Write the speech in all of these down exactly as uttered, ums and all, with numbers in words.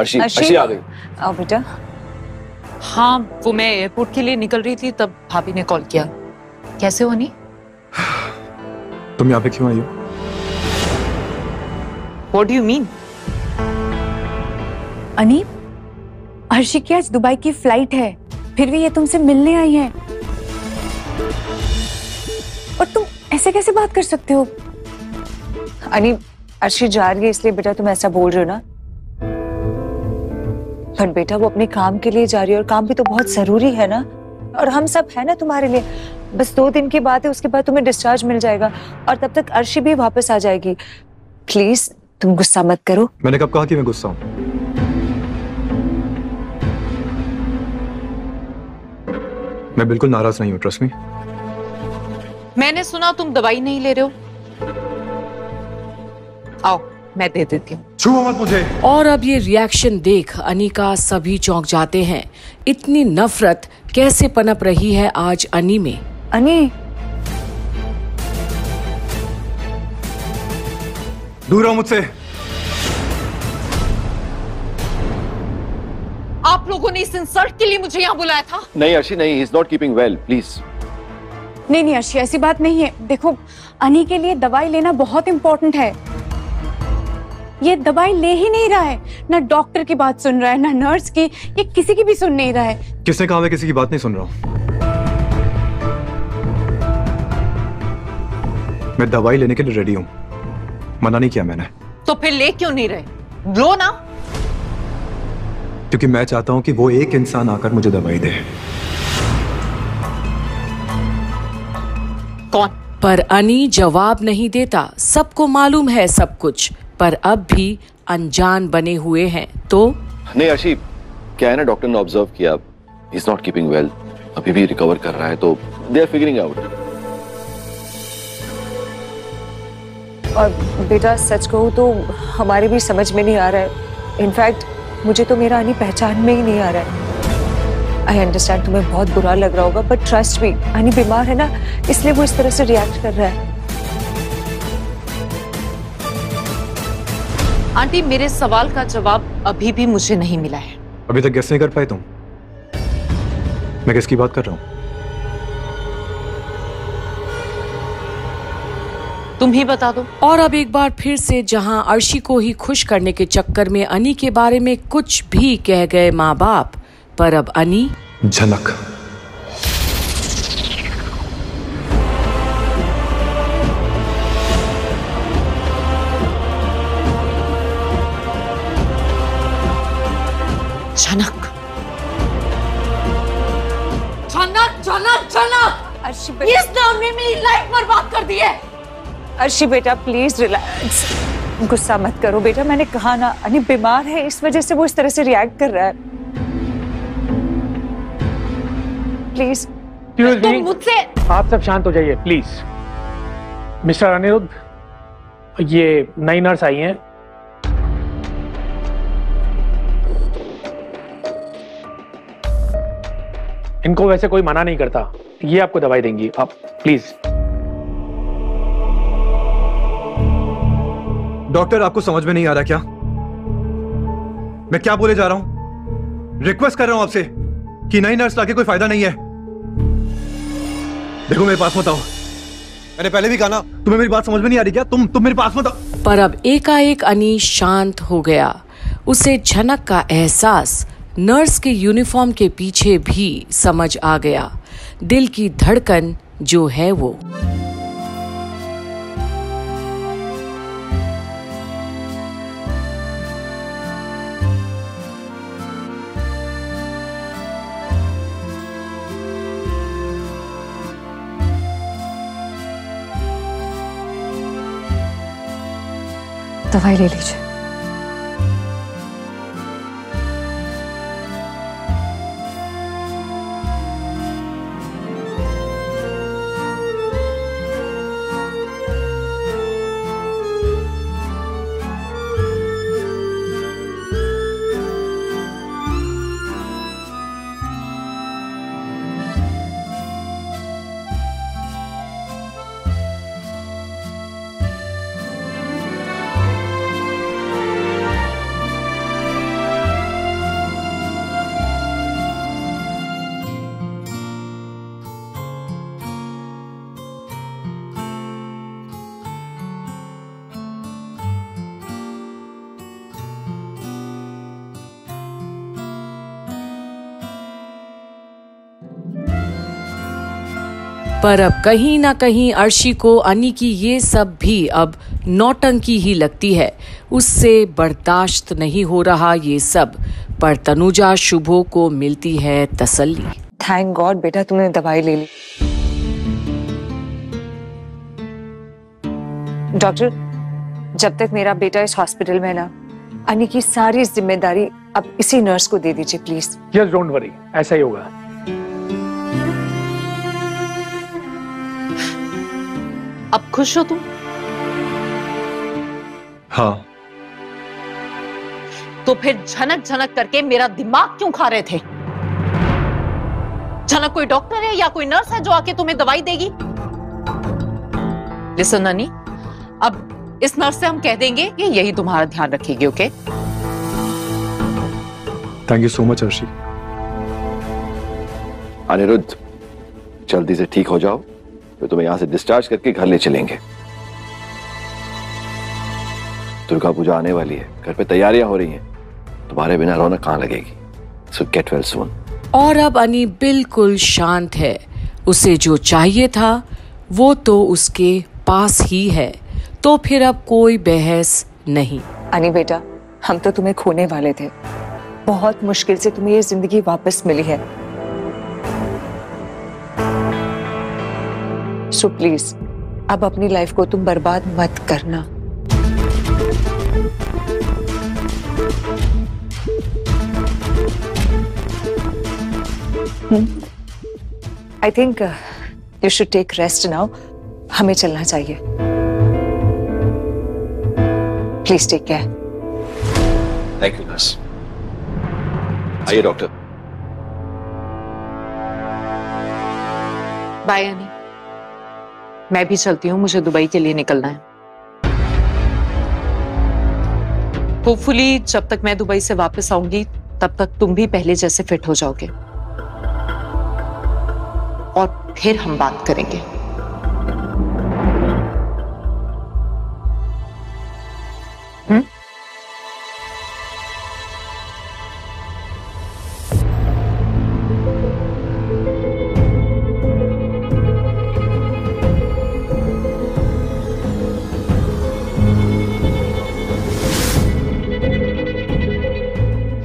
अर्शी, अर्शी आ गई। आओ बेटा। हाँ, वो मैं एयरपोर्ट के लिए निकल रही थी तब भाभी ने कॉल किया। कैसे हो नी? तुम यहाँ पे क्यों आई हो? What do you mean? अनी, अर्शी की आज दुबई की फ्लाइट है, फिर भी ये तुमसे मिलने आई है। और तुम ऐसे कैसे बात कर सकते हो? अनी, अर्शी जा रही है इसलिए बेटा तुम ऐसा बोल रहे हो ना? पर बेटा वो अपने काम के लिए जा रही है और काम भी तो बहुत जरूरी है ना, और हम सब है ना तुम्हारे लिए। बस दो दिन की बात है, उसके बाद तुम्हें डिस्चार्ज मिल जाएगा और तब तक अर्शी भी वापस आ जाएगी। प्लीज तुम गुस्सा मत करो। मैंने कब कहा कि मैं गुस्सा हूँ? मैं बिल्कुल नाराज नहीं हूँ, ट्रस्ट मी। मैंने सुना तुम दवाई नहीं ले रहे हो, आओ मैं दे देती हूँ। छुओ मत मुझे। और अब ये रिएक्शन देख अनिका सभी चौंक जाते हैं। इतनी नफरत कैसे पनप रही है आज अनी में। अनी दूर हो मुझसे। आप लोगों ने इस इंसल्ट के लिए मुझे यहाँ बुलाया था। नहीं अर्शी नहीं, he's not keeping well, please। नहीं नहीं अर्शी ऐसी बात नहीं है। देखो अनी के लिए दवाई लेना बहुत इम्पोर्टेंट है, ये दवाई ले ही नहीं रहा है। ना डॉक्टर की बात सुन रहा है ना नर्स की, ये किसी की भी सुन नहीं रहा है। किसने कहा मैं किसी की बात नहीं सुन रहा हूँ? मैं दवाई लेने के लिए रेडी हूँ, मना नहीं किया मैंने। तो फिर ले क्यों नहीं रहे? लो ना। क्योंकि मैं चाहता हूँ कि वो एक इंसान आकर मुझे दवाई दे। कौन? पर अनी जवाब नहीं देता। सबको मालूम है सब कुछ, पर अब भी अनजान बने हुए हैं। तो नहीं अर्शी, क्या है ना डॉक्टर ने ऑब्जर्व किया, he is not keeping well, अभी भी रिकवर कर रहा है, तो they are figuring out। और बेटा सच कहूँ तो हमारे भी समझ में नहीं आ रहा है। इनफैक्ट मुझे तो मेरा अनी पहचान में ही नहीं आ रहा है। आई अंडरस्टैंड तुम्हें बहुत बुरा लग रहा होगा, बट ट्रस्ट मी अनी बीमार है ना, इसलिए वो इस तरह से रिएक्ट कर रहा है। आंटी मेरे सवाल का जवाब अभी भी मुझे नहीं मिला है। अभी तक गेस नहीं कर पाए तुम मैं किसकी बात कर रहा हूँ? तुम ही बता दो। और अब एक बार फिर से जहाँ अर्शी को ही खुश करने के चक्कर में अनी के बारे में कुछ भी कह गए माँ बाप, पर अब अनी। झनक झनक झनक झनक झनक। अर्शी बेटा इस नामने मेरी लाइफ बर्बाद कर दी है। अर्शी बेटा प्लीज रिलैक्स, गुस्सा मत करो बेटा। मैंने कहा ना अनी बीमार है, इस वजह से वो इस तरह से रिएक्ट कर रहा है। प्लीज तुम मुझसे। आप सब शांत हो जाइए प्लीज। मिस्टर अनिरुद्ध, ये नई नर्स आई हैं। इनको वैसे कोई मना नहीं करता, ये आपको दवाई देंगी, आप प्लीज। डॉक्टर आपको समझ में नहीं आ रहा क्या? मैं क्या बोले जा रहा हूं? रिक्वेस्ट कर रहा हूं आपसे कि नई नर्स लाके कोई फायदा नहीं है। देखो मेरे पास मत आओ, मैंने पहले भी कहा ना, तुम्हें मेरी बात समझ में नहीं आ रही क्या? तुम तुम मेरे पास मत आओ। पर अब एकाएक अनी शांत हो गया। उसे झनक का एहसास नर्स के यूनिफॉर्म के पीछे भी समझ आ गया। दिल की धड़कन जो है वो। दवाई ले लीजिए। पर अब कहीं ना कहीं अर्शी को अनी की ये सब भी अब नौटंकी ही लगती है, उससे बर्दाश्त नहीं हो रहा ये सब। पर तनुजा शुभो को मिलती है तसल्ली। थैंक गॉड बेटा तुमने दवाई ले ली। डॉक्टर, जब तक मेरा बेटा इस हॉस्पिटल में ना, अनी की सारी जिम्मेदारी अब इसी नर्स को दे दीजिए प्लीज। यस, डोंट वरी, ऐसा ही होगा। अब खुश हो तुम? हाँ। तो फिर झनक झनक करके मेरा दिमाग क्यों खा रहे थे? झनक कोई डॉक्टर है या कोई नर्स है जो आके तुम्हें दवाई देगी? लिसन अनी, अब इस नर्स से हम कह देंगे कि यही तुम्हारा ध्यान रखेगी, okay? Thank you so much Arshi. Anirudh, जल्दी से ठीक हो जाओ, फिर तुम्हें यहाँ से डिस्चार्ज करके घर ले चलेंगे। दुर्गा पूजा आने वाली है, घर पे तैयारियां हो रही हैं, तुम्हारे बिना रौनक कहाँ लगेगी? So get well soon. और अब अनी बिल्कुल शांत है, उसे जो चाहिए था वो तो उसके पास ही है, तो फिर अब कोई बहस नहीं। अनी बेटा, हम तो तुम्हें खोने वाले थे, बहुत मुश्किल से तुम्हें ये जिंदगी वापस मिली है, सो प्लीज अब अपनी लाइफ को तुम बर्बाद मत करना। I think you should take rest now, हमें चलना चाहिए। Please take care. Thank you nurse. आइए डॉक्टर। बाय अनी, मैं भी चलती हूँ, मुझे दुबई के लिए निकलना है। होपफुली जब तक मैं दुबई से वापस आऊंगी तब तक तुम भी पहले जैसे फिट हो जाओगे और फिर हम बात करेंगे।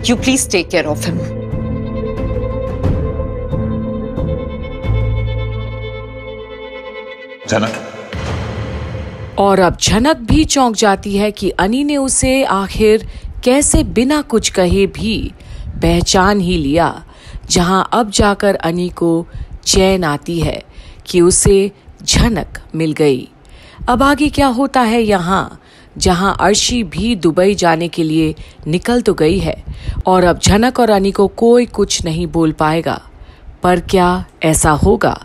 You please take care of him. झनक। और अब झनक भी चौंक जाती है कि अनी ने उसे आखिर कैसे बिना कुछ कहे भी पहचान ही लिया, जहां अब जाकर अनी को चैन आती है कि उसे झनक मिल गई। अब आगे क्या होता है यहाँ, जहां अर्शी भी दुबई जाने के लिए निकल तो गई है और अब झनक और अनी को कोई कुछ नहीं बोल पाएगा, पर क्या ऐसा होगा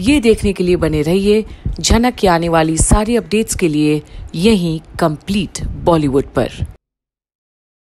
ये देखने के लिए बने रहिए झनक की आने वाली सारी अपडेट्स के लिए यहीं कंप्लीट बॉलीवुड पर।